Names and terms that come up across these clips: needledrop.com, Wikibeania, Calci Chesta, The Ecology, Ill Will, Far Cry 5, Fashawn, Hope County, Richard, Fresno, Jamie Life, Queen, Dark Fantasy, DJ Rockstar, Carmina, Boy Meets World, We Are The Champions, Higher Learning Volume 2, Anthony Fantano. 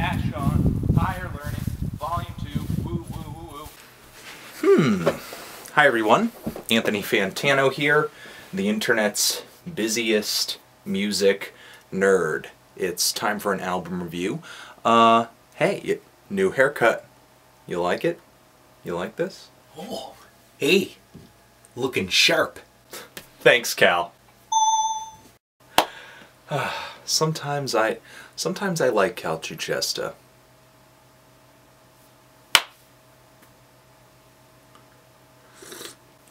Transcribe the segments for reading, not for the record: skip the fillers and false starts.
Fashawn, Higher Learning, Volume 2, woo woo woo woo. Hi everyone, Anthony Fantano here, the internet's busiest music nerd. It's time for an album review. Hey, new haircut. You like it? You like this? Oh, hey, looking sharp. Thanks, Cal. Sometimes I like Calci Chesta.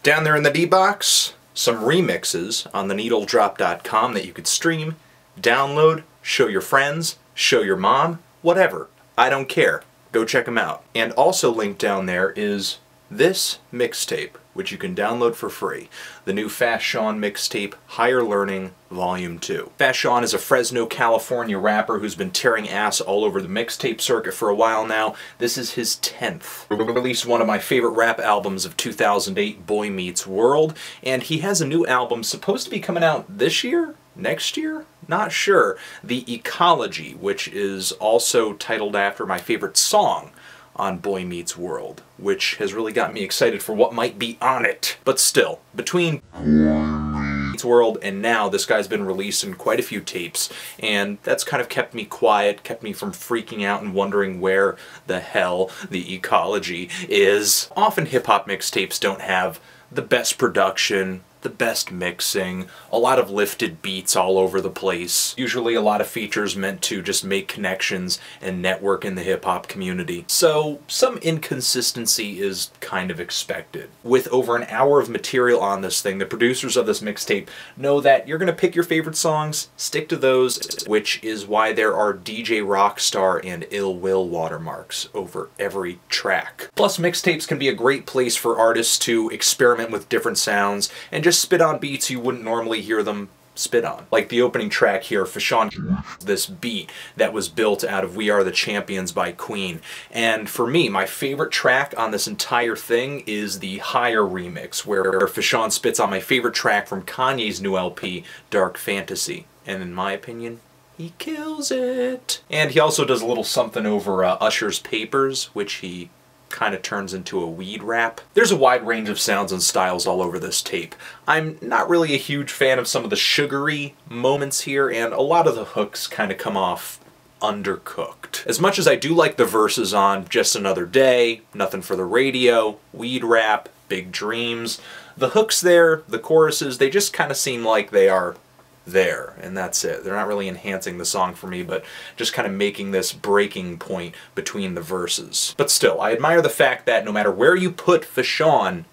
Down there in the D-Box, some remixes on the needledrop.com that you could stream, download, show your friends, show your mom, whatever. I don't care. Go check them out. And also linked down there is this mixtape, which you can download for free. The new Fashawn mixtape, Higher Learning Volume 2. Fashawn is a Fresno, California rapper who's been tearing ass all over the mixtape circuit for a while now. This is his 10th. He released one of my favorite rap albums of 2008, Boy Meets World, and he has a new album supposed to be coming out this year? Next year? Not sure. The Ecology, which is also titled after my favorite song on Boy Meets World, which has really got me excited for what might be on it. But still, between Boy Meets World and now, this guy's been releasing quite a few tapes, and that's kind of kept me quiet, kept me from freaking out and wondering where the hell the Ecology is. Often hip-hop mixtapes don't have the best production, the best mixing, a lot of lifted beats all over the place, usually a lot of features meant to just make connections and network in the hip-hop community. So some inconsistency is kind of expected. With over an hour of material on this thing, the producers of this mixtape know that you're gonna pick your favorite songs, stick to those, which is why there are DJ Rockstar and Ill Will watermarks over every track. Plus, mixtapes can be a great place for artists to experiment with different sounds and just spit on beats you wouldn't normally hear them spit on. Like the opening track here, Fashawn, this beat that was built out of We Are The Champions by Queen. And for me, my favorite track on this entire thing is the Higher remix, where Fashawn spits on my favorite track from Kanye's new LP, Dark Fantasy. And in my opinion, he kills it. And he also does a little something over Usher's Papers, which he kind of turns into a weed rap. There's a wide range of sounds and styles all over this tape. I'm not really a huge fan of some of the sugary moments here, and a lot of the hooks kind of come off undercooked. As much as I do like the verses on Just Another Day, Nothing for the Radio, Weed Rap, Big Dreams, the hooks there, the choruses, they just kind of seem like they are there, and that's it. They're not really enhancing the song for me, but just kind of making this breaking point between the verses. But still, I admire the fact that no matter where you put Fashawn,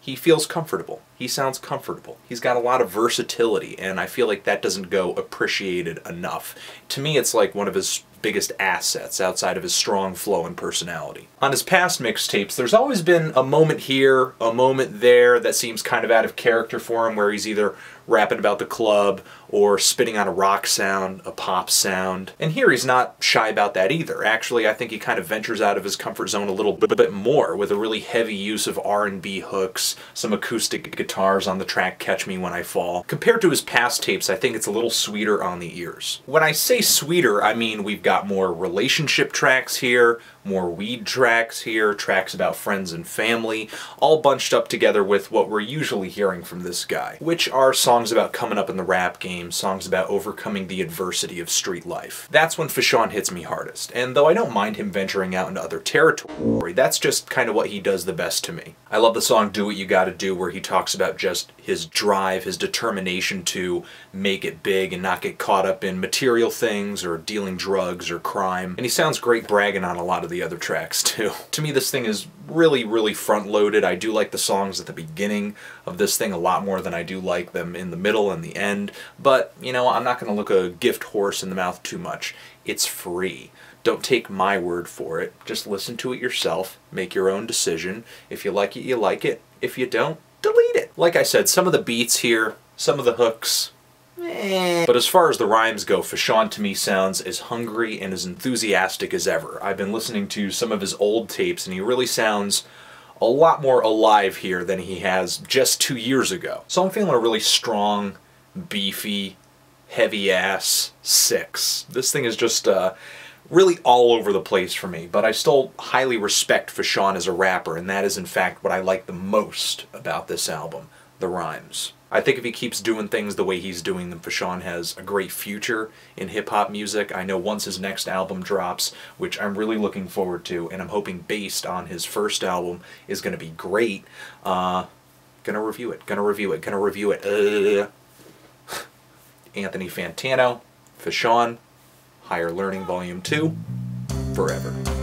he feels comfortable. He sounds comfortable. He's got a lot of versatility, and I feel like that doesn't go appreciated enough. To me, it's like one of his biggest assets outside of his strong flow and personality. On his past mixtapes, there's always been a moment here, a moment there that seems kind of out of character for him, where he's either rapping about the club or spitting on a rock sound, a pop sound. And here he's not shy about that either. Actually, I think he kind of ventures out of his comfort zone a little bit more with a really heavy use of R&B hooks, some acoustic guitars on the track Catch Me When I Fall. Compared to his past tapes, I think it's a little sweeter on the ears. When I say sweeter, I mean we've got more relationship tracks here, more weed tracks here, tracks about friends and family, all bunched up together with what we're usually hearing from this guy, which are songs about coming up in the rap game, songs about overcoming the adversity of street life. That's when Fashawn hits me hardest, and though I don't mind him venturing out into other territory, that's just kind of what he does the best to me. I love the song Do What You Gotta Do, where he talks about just his drive, his determination to make it big and not get caught up in material things or dealing drugs or crime, and he sounds great bragging on a lot of the other tracks too. To me, this thing is really front-loaded. I do like the songs at the beginning of this thing a lot more than I do like them in the middle and the end, but you know, I'm not gonna look a gift horse in the mouth too much. It's free. Don't take my word for it. Just listen to it yourself, make your own decision. If you like it, you like it. If you don't, delete it. Like I said, some of the beats here, some of the hooks, but as far as the rhymes go, Fashawn to me sounds as hungry and as enthusiastic as ever. I've been listening to some of his old tapes, and he really sounds a lot more alive here than he has just 2 years ago. So I'm feeling a really strong, beefy, heavy-ass 6. This thing is just really all over the place for me, but I still highly respect Fashawn as a rapper, and that is in fact what I like the most about this album, the rhymes. I think if he keeps doing things the way he's doing them, Fashawn has a great future in hip-hop music. I know once his next album drops, which I'm really looking forward to, and I'm hoping based on his first album is going to be great. Gonna review it. Anthony Fantano, Fashawn, Higher Learning Volume 2, forever.